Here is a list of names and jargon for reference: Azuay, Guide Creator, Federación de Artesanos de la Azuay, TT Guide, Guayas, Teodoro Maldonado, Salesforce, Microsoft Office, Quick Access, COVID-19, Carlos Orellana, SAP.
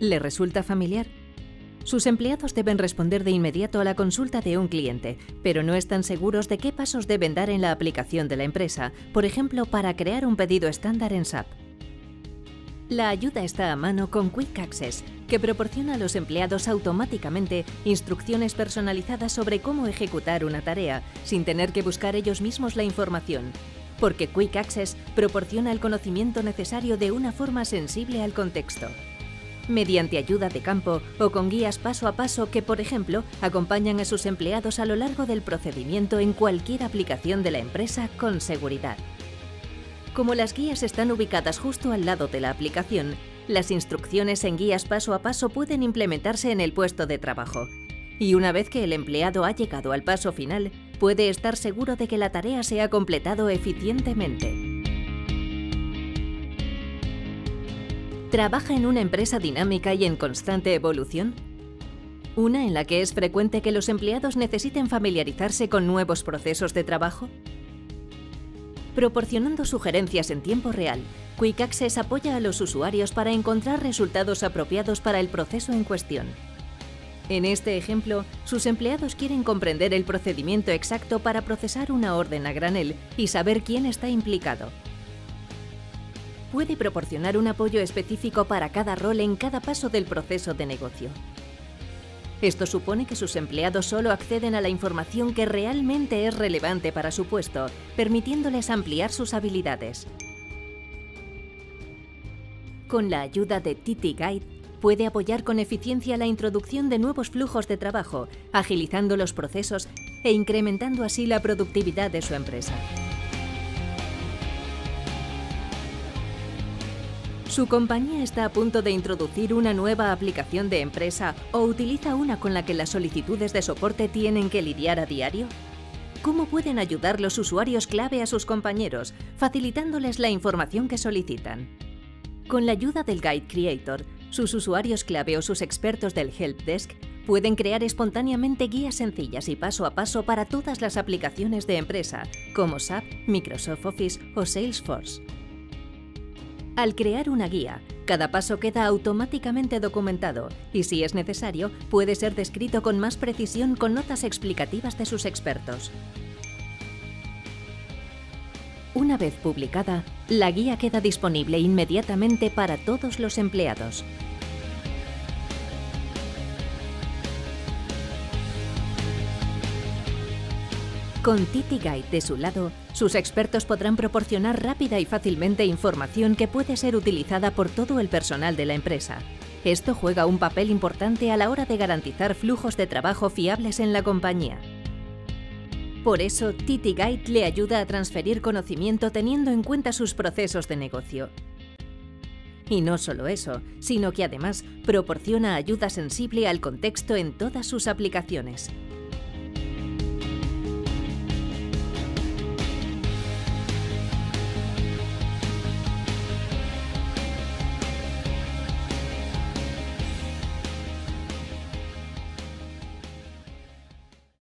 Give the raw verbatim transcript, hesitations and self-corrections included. ¿Le resulta familiar? Sus empleados deben responder de inmediato a la consulta de un cliente, pero no están seguros de qué pasos deben dar en la aplicación de la empresa, por ejemplo, para crear un pedido estándar en S A P. La ayuda está a mano con Quick Access, que proporciona a los empleados automáticamente instrucciones personalizadas sobre cómo ejecutar una tarea, sin tener que buscar ellos mismos la información, porque Quick Access proporciona el conocimiento necesario de una forma sensible al contexto. Mediante ayuda de campo o con guías paso a paso que, por ejemplo, acompañan a sus empleados a lo largo del procedimiento en cualquier aplicación de la empresa con seguridad. Como las guías están ubicadas justo al lado de la aplicación, las instrucciones en guías paso a paso pueden implementarse en el puesto de trabajo. Y una vez que el empleado ha llegado al paso final, puede estar seguro de que la tarea se ha completado eficientemente. ¿Trabaja en una empresa dinámica y en constante evolución? ¿Una en la que es frecuente que los empleados necesiten familiarizarse con nuevos procesos de trabajo? Proporcionando sugerencias en tiempo real, Quick Access apoya a los usuarios para encontrar resultados apropiados para el proceso en cuestión. En este ejemplo, sus empleados quieren comprender el procedimiento exacto para procesar una orden a granel y saber quién está implicado. Puede proporcionar un apoyo específico para cada rol en cada paso del proceso de negocio. Esto supone que sus empleados solo acceden a la información que realmente es relevante para su puesto, permitiéndoles ampliar sus habilidades. Con la ayuda de T T Guide, puede apoyar con eficiencia la introducción de nuevos flujos de trabajo, agilizando los procesos e incrementando así la productividad de su empresa. Su compañía está a punto de introducir una nueva aplicación de empresa o utiliza una con la que las solicitudes de soporte tienen que lidiar a diario. ¿Cómo pueden ayudar los usuarios clave a sus compañeros, facilitándoles la información que solicitan? Con la ayuda del Guide Creator, sus usuarios clave o sus expertos del Help Desk pueden crear espontáneamente guías sencillas y paso a paso para todas las aplicaciones de empresa, como S A P, Microsoft Office o Salesforce. Al crear una guía, cada paso queda automáticamente documentado y, si es necesario, puede ser descrito con más precisión con notas explicativas de sus expertos. Una vez publicada, la guía queda disponible inmediatamente para todos los empleados. Con T T Guide de su lado, sus expertos podrán proporcionar rápida y fácilmente información que puede ser utilizada por todo el personal de la empresa. Esto juega un papel importante a la hora de garantizar flujos de trabajo fiables en la compañía. Por eso, T T Guide le ayuda a transferir conocimiento teniendo en cuenta sus procesos de negocio. Y no solo eso, sino que además proporciona ayuda sensible al contexto en todas sus aplicaciones.